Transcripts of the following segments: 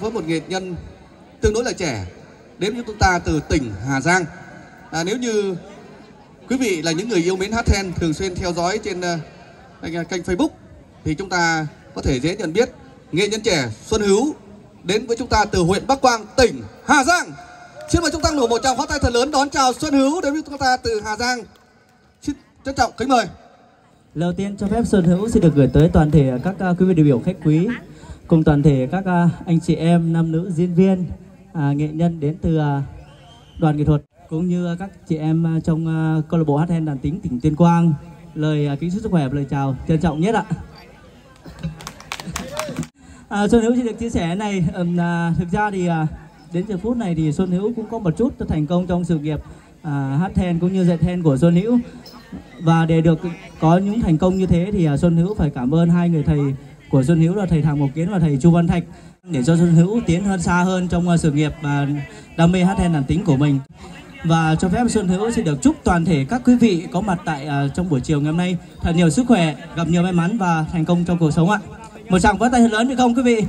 với một nghệ nhân tương đối là trẻ đến với chúng ta từ tỉnh Hà Giang. Nếu như quý vị là những người yêu mến Hát Then thường xuyên theo dõi trên kênh Facebook thì chúng ta có thể dễ nhận biết nghệ nhân trẻ Xuân Hữu đến với chúng ta từ huyện Bắc Quang, tỉnh Hà Giang. Xin mời chúng ta nổ một tràng pháo tay thật lớn đón chào Xuân Hữu đến với chúng ta từ Hà Giang. Xin trân trọng kính mời. Đầu tiên cho phép Xuân Hữu xin được gửi tới toàn thể các quý vị đại biểu khách quý cùng toàn thể các anh chị em nam nữ diễn viên nghệ nhân đến từ đoàn nghệ thuật cũng như các chị em trong câu lạc bộ Hát Then Đàn Tính tỉnh Tuyên Quang. Lời kính chúc sức khỏe và lời chào trân trọng nhất ạ. Xuân Hữu xin được chia sẻ này. Thực ra thì đến giờ phút này thì Xuân Hữu cũng có một chút thành công trong sự nghiệp hát then cũng như dạy then của Xuân Hữu. Và để được có những thành công như thế thì Xuân Hữu phải cảm ơn hai người thầy của Xuân Hữu là thầy Thạc Mộc Kiến và thầy Chu Văn Thạch để cho Xuân Hữu tiến hơn xa hơn trong sự nghiệp và đam mê hát then đàn tính của mình. Và cho phép Xuân Hữu xin được chúc toàn thể các quý vị có mặt tại trong buổi chiều ngày hôm nay thật nhiều sức khỏe, gặp nhiều may mắn và thành công trong cuộc sống ạ. Một tràng vỗ tay thật lớn được không quý vị?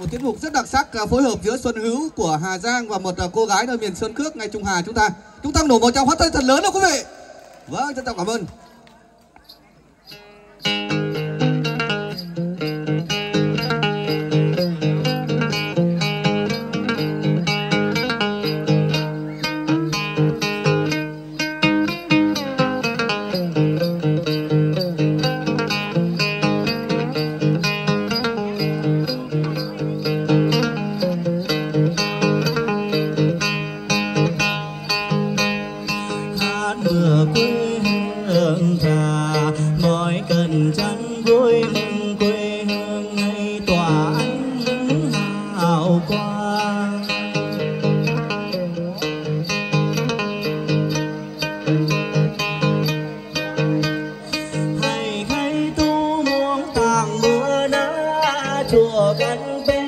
Một tiết mục rất đặc sắc phối hợp giữa Xuân Hữu của Hà Giang và một cô gái nơi miền Sơn Cước ngay Trung Hà chúng ta. Chúng ta nổ một tràng pháo tay thật lớn nào quý vị. Vâng, chân trọng cảm ơn.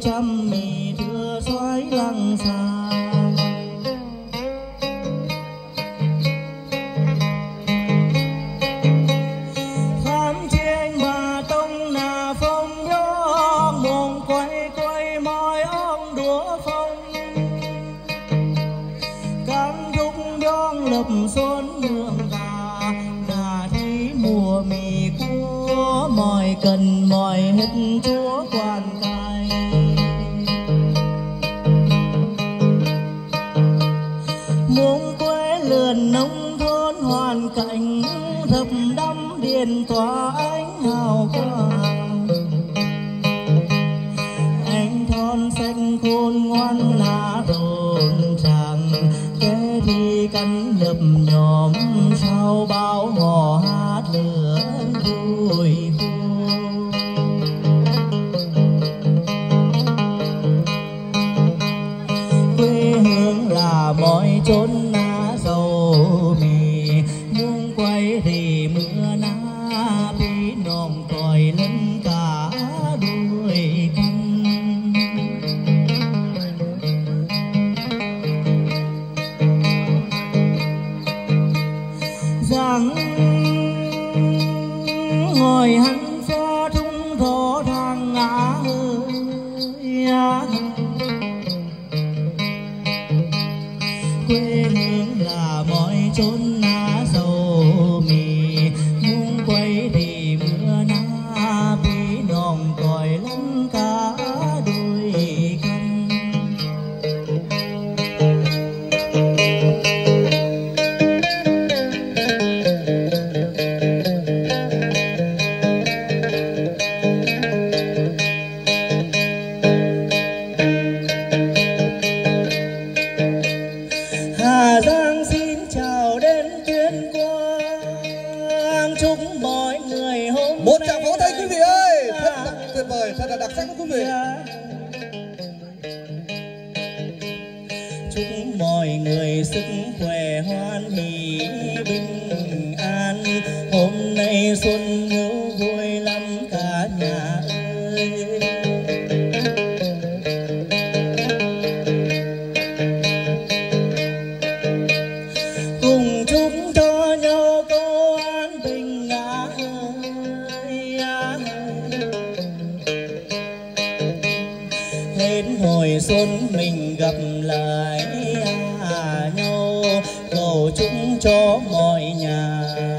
Chăm mì đưa xoáy lăng xa. lập xuân nương gà đã thấy mùa mì cua mỏi cần mỏi hết chúa quan cài muốn quê lượn nông thôn hoàn cảnh thập đắm điện tỏa ánh hào quang anh thon xanh khôn ngoan lá rộn ràng kế thi cánh lập nhóm sau bao hò hát lửa vui quê hương là mọi chốn lá dầu mì nương quay thì mưa lá bí nòm còi lẫn cả đuôi canh rằng ngồi hắn gió thung thổ thang ngã hơi quê hương là mọi chốn lá dầu mì muốn quay thì mưa na bí nòm còi lắm cả đôi canh Hà Giang xin chào đến Tuyên Quang chúc mọi người hôm một tràng pháo tay quý vị ơi thật là tuyệt vời thật là đặc sắc quý vị chúc mọi người sức khỏe hoan hỷ bình an hôm nay Xuân Hữu vui lắm cả nhà ơi hồi xuân mình gặp lại nhau cầu chúc cho mọi nhà